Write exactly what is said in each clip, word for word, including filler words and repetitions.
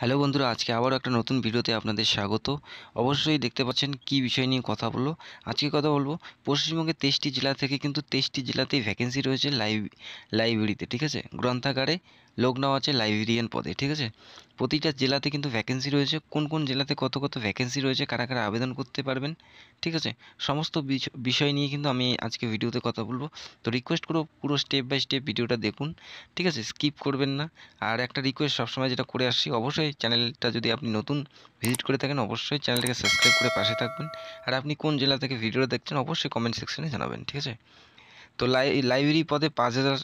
Hello বন্ধুরা আজকে আবারও একটা নতুন ভিডিওতে আপনাদের স্বাগত। অবশ্যই দেখতে পাচ্ছেন কি বিষয় নিয়ে কথা বলবো। আজকে কথা বলবো পশ্চিমবঙ্গের তেইশটি জেলা থেকে কিন্তু তেইশটি জেলাতেই ভ্যাকেন্সি রয়েছে লাইব্রেরিতে, ঠিক আছে, গ্রন্থাগারে লোক নেওয়া আছে লাইব্রেরিয়ান পদে, ঠিক আছে। প্রতিটা জেলাতে কিন্তু ভ্যাকেন্সি রয়েছে, কোন কোন জেলাতে কত কত ভ্যাকেন্সি রয়েছে, কারা কারা আবেদন করতে পারবেন, ঠিক আছে, সমস্ত বিষয় নিয়ে কিন্তু আমি আজকে ভিডিওতে কথা বলবো। তো রিকোয়েস্ট করো পুরো স্টেপ বাই স্টেপ ভিডিওটা দেখুন, ঠিক আছে, স্কিপ করবেন না। আর একটা রিকোয়েস্ট সবসময় যেটা করে আসছি, অবশ্যই চ্যানেলটা যদি আপনি নতুন ভিজিট করে থাকেন অবশ্যই চ্যানেলটাকে সাবস্ক্রাইব করে পাশে থাকবেন। আর আপনি কোন জেলা থেকে ভিডিওটা দেখছেন অবশ্যই কমেন্ট সেকশানে জানাবেন, ঠিক আছে। তো লাই লাইব্রেরি পদে পাঁচ হাজার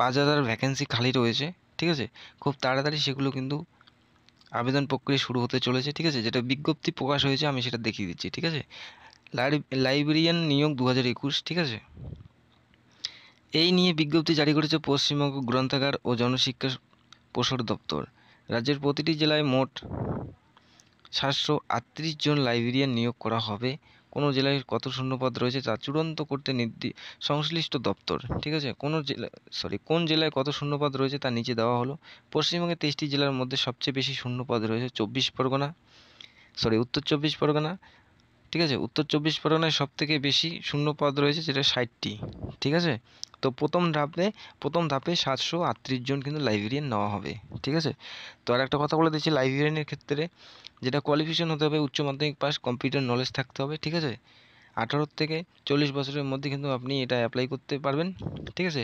পাঁচ হাজার ভ্যাকেন্সি খালি রয়েছে, ঠিক আছে। খুব তাড়াতাড়ি সেগুলো কিন্তু আবেদন প্রক্রিয়া শুরু হতে চলেছে, ঠিক আছে। যেটা বিজ্ঞপ্তি প্রকাশ হয়েছে আমি সেটা দেখিয়ে দিচ্ছি, ঠিক আছে। লাইব্রেরিয়ান নিয়োগ দু হাজার একুশ, ঠিক আছে, এই নিয়ে বিজ্ঞপ্তি জারি করেছে পশ্চিমবঙ্গ গ্রন্থাগার ও জনশিক্ষা প্রসার দপ্তর। রাজ্যের প্রতিটি জেলায় মোট সাতশো আটত্রিশ জন লাইব্রেরিয়ান নিয়োগ করা হবে। কোনো জেলায় কত শূন্যপদ রয়েছে তা চূড়ান্ত করতে নির্দি সংশ্লিষ্ট দপ্তর, ঠিক আছে। কোনো জেলা সরি কোন জেলায় কত শূন্যপদ রয়েছে তা নিচে দেওয়া হলো। পশ্চিমবঙ্গের তেইশটি জেলার মধ্যে সবচেয়ে বেশি শূন্যপদ রয়েছে চব্বিশ পরগনা সরি উত্তর চব্বিশ পরগনা, ঠিক আছে। উত্তর চব্বিশ পরগনায় সবথেকে বেশি শূন্যপদ রয়েছে, যেটা ষাটটি, ঠিক আছে। তো প্রথম ধাপে প্রথম ধাপে সাতশো আটত্রিশ জন কিন্তু লাইব্রেরিয়ান নেওয়া হবে, ঠিক আছে। তো আর একটা কথা বলে দিচ্ছি, লাইব্রেরিয়ানের ক্ষেত্রে যেটা কোয়ালিফিকেশন হতে হবে উচ্চ মাধ্যমিক পাস, কম্পিউটার নলেজ থাকতে হবে, ঠিক আছে। আঠারো থেকে চল্লিশ বছরের মধ্যে কিন্তু আপনি এটা অ্যাপ্লাই করতে পারবেন, ঠিক আছে।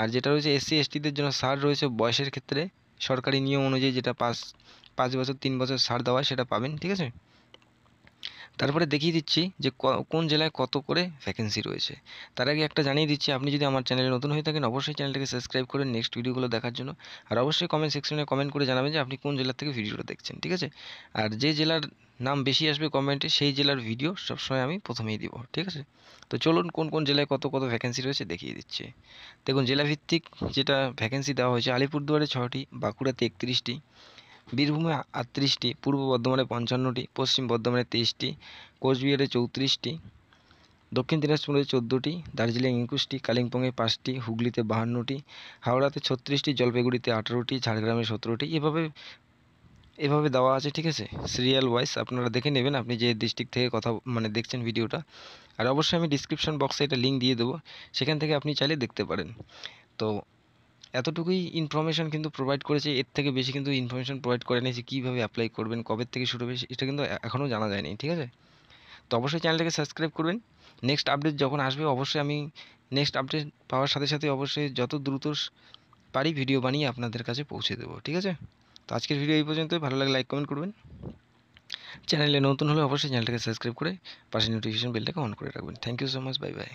আর যেটা রয়েছে এসসি এসটিদের জন্য ছাড় রয়েছে বয়সের ক্ষেত্রে, সরকারি নিয়ম অনুযায়ী যেটা পাঁচ পাঁচ বছর তিন বছর ছাড় দেওয়া হয় সেটা পাবেন, ঠিক আছে। তারপরে দেখিয়ে দিচ্ছি যে কোন জেলায় কত করে ভ্যাকেন্সি রয়েছে। তার আগে একটা জানিয়ে দিচ্ছি, আপনি যদি আমার চ্যানেলে নতুন হয়ে থাকেন অবশ্যই চ্যানেলটাকে সাবস্ক্রাইব করে নেক্সট ভিডিওগুলো দেখার জন্য। আর অবশ্যই কমেন্ট সেকশনে কমেন্ট করে জানাবেন যে আপনি কোন জেলা থেকে ভিডিওটা দেখছেন, ঠিক আছে। আর যে জেলার নাম বেশি আসবে কমেন্টে সেই জেলার ভিডিও সবসময় আমি প্রথমেই দিব, ঠিক আছে। তো চলুন কোন কোন জেলায় কত কত ভ্যাকেন্সি রয়েছে দেখিয়ে দিচ্ছি। দেখুন জেলাভিত্তিক যেটা ভ্যাকেন্সি দেওয়া হয়েছে, আলিপুরদুয়ারে ছটি, বাঁকুড়াতে একত্রিশটি, বীরভূমে আটত্রিশটি, পূর্ব বর্ধমানে পঞ্চান্নটি, পশ্চিম বর্ধমানে তেইশটি, কোচবিহারে চৌত্রিশটি, দক্ষিণ দিনাজপুরে চোদ্দোটি, দার্জিলিং একুশটি, কালিম্পংয়ে পাঁচটি, হুগলিতে বাহান্নটি, হাওড়াতে ছত্রিশটি, জলপাইগুড়িতে আঠারোটি, ঝাড়গ্রামে সতেরোটি, এভাবে এভাবে দেওয়া আছে, ঠিক আছে। সিরিয়াল ওয়াইজ আপনারা দেখে নেবেন আপনি যে ডিস্ট্রিক্ট থেকে কথা মানে দেখছেন ভিডিওটা। আর অবশ্যই আমি ডিসক্রিপশন বক্সে এটা লিঙ্ক দিয়ে দেবো, সেখান থেকে আপনি চাইলে দেখতে পারেন। তো এতটুকুই ইনফরমেশান কিন্তু প্রোভাইড করেছে, এর থেকে বেশি কিন্তু ইনফরমেশান প্রোভাইড করে নিয়েছে। কীভাবে অ্যাপ্লাই করবেন, কবে থেকে শুরু হবে এটা কিন্তু এখনও জানা যায়নি, ঠিক আছে। তো অবশ্যই চ্যানেলটাকে সাবস্ক্রাইব করবেন, নেক্সট আপডেট যখন আসবে অবশ্যই আমি নেক্সট আপডেট পাওয়ার সাথে সাথে অবশ্যই যত দ্রুত পারি ভিডিও বানিয়ে আপনাদের কাছে পৌঁছে দেবো, ঠিক আছে। তো আজকের ভিডিও এই পর্যন্তই, ভালো লাগলে লাইক কমেন্ট করবেন, চ্যানেলে নতুন হলে অবশ্যই চ্যানেলটাকে সাবস্ক্রাইব করে পাশে নোটিফিকেশন বেলটাকে অন করে রাখবেন। Thank you so much, bye by.